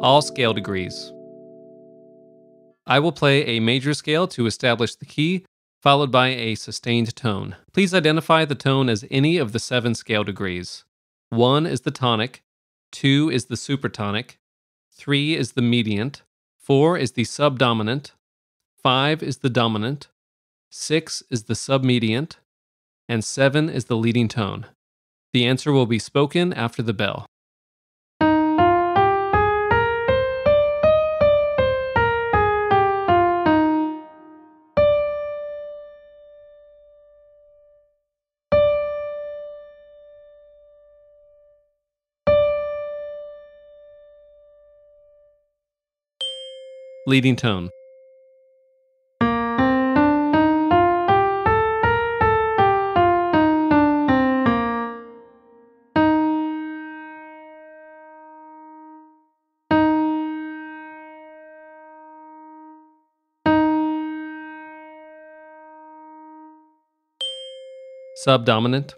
all scale degrees. I will play a major scale to establish the key, followed by a sustained tone. Please identify the tone as any of the 7 scale degrees. 1 is the tonic, 2 is the supertonic, 3 is the mediant, 4 is the subdominant, 5 is the dominant, 6 is the submediant, and 7 is the leading tone. The answer will be spoken after the bell. Leading tone. Subdominant.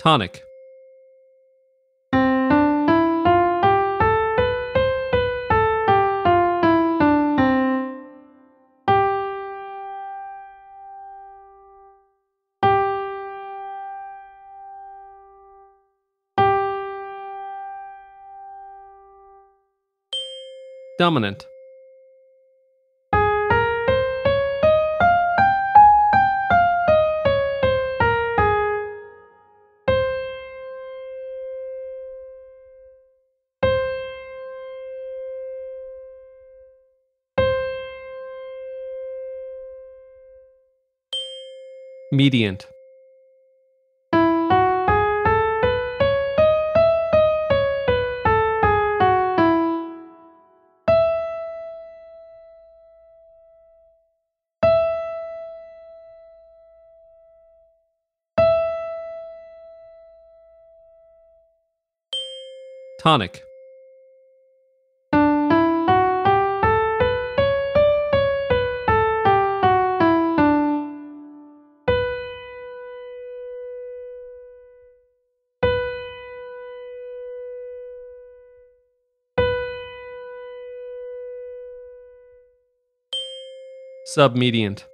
Tonic. Dominant. Mediant. Tonic. Submediant.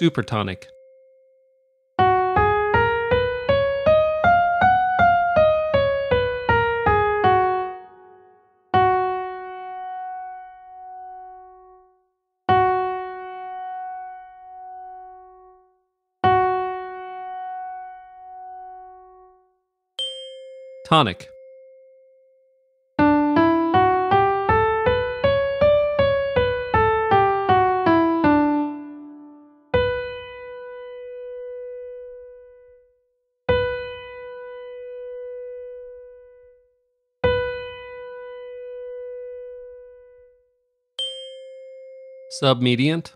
Supertonic. Tonic. Submediant.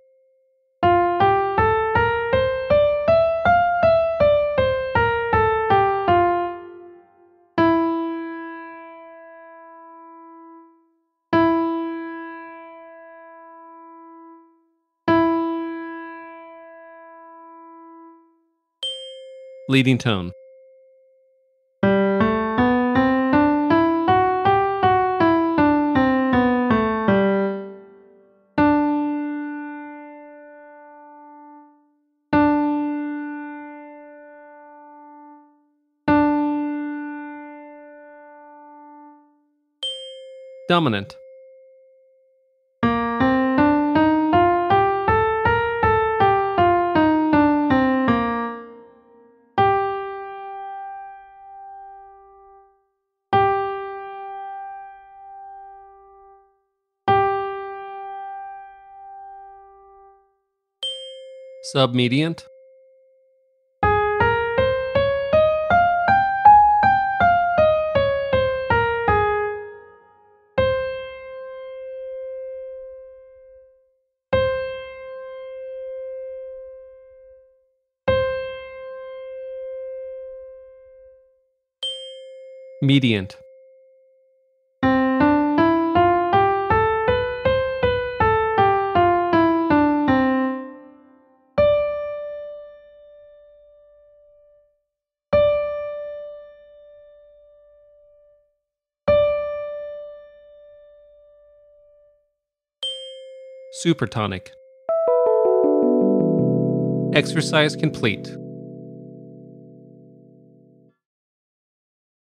Leading tone. Dominant. Submediant. Mediant. Supertonic. Exercise complete.